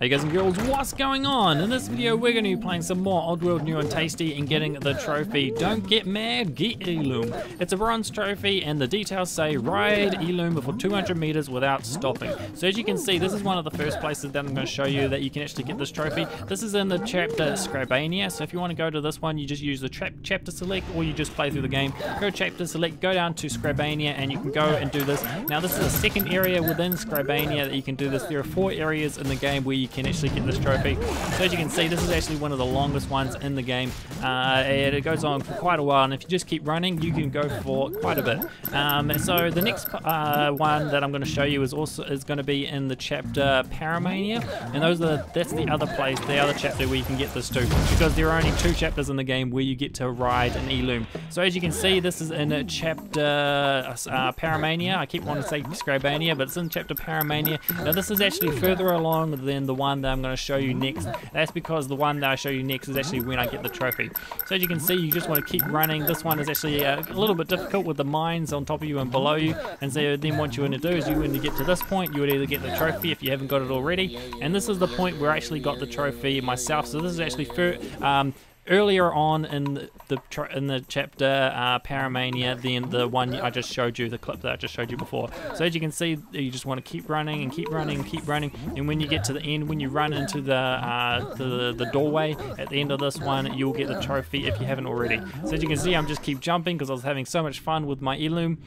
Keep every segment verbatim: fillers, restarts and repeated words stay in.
Hey guys and girls, what's going on? In this video we're going to be playing some more Oddworld New and Tasty and getting the trophy. Don't get mad, get Elum. It's a bronze trophy and the details say ride Elum for two hundred meters without stopping. So as you can see, this is one of the first places that I'm going to show you that you can actually get this trophy. This is in the chapter Scrabania, so if you want to go to this one you just use the tra chapter select, or you just play through the game. Go chapter select, go down to Scrabania and you can go and do this. Now this is the second area within Scrabania that you can do this. There are four areas in the game where you You can actually get this trophy. So as you can see, this is actually one of the longest ones in the game, uh, and it goes on for quite a while, and if you just keep running you can go for quite a bit. Um, so the next uh, one that I'm going to show you is also is going to be in the chapter Paramania, and those are that's the other place, the other chapter where you can get this too, because there are only two chapters in the game where you get to ride an Elum. So as you can see, this is in a chapter uh, Paramania. I keep wanting to say Scrabania, but it's in chapter Paramania. Now this is actually further along than the one that I'm going to show you next. That's because the one that I show you next is actually when I get the trophy. So as you can see, you just want to keep running. This one is actually a little bit difficult with the mines on top of you and below you, and so then what you want to do is you want to get to this point, you would either get the trophy if you haven't got it already, and this is the point where I actually got the trophy myself. So this is actually for um, earlier on in the, the tr in the chapter uh, Paramania than the one I just showed you, the clip that I just showed you before. So as you can see, you just want to keep running and keep running and keep running, and when you get to the end, when you run into the, uh, the, the doorway at the end of this one, you'll get the trophy if you haven't already. So as you can see, I'm just keep jumping because I was having so much fun with my Elum.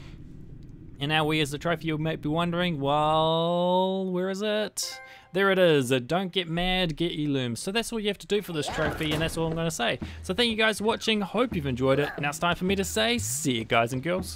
And now where's the trophy, you might be wondering. Well, where is it? There it is. Don't get mad, get Elum. So that's all you have to do for this trophy, and that's all I'm going to say. So thank you guys for watching. Hope you've enjoyed it. Now it's time for me to say, see you guys and girls.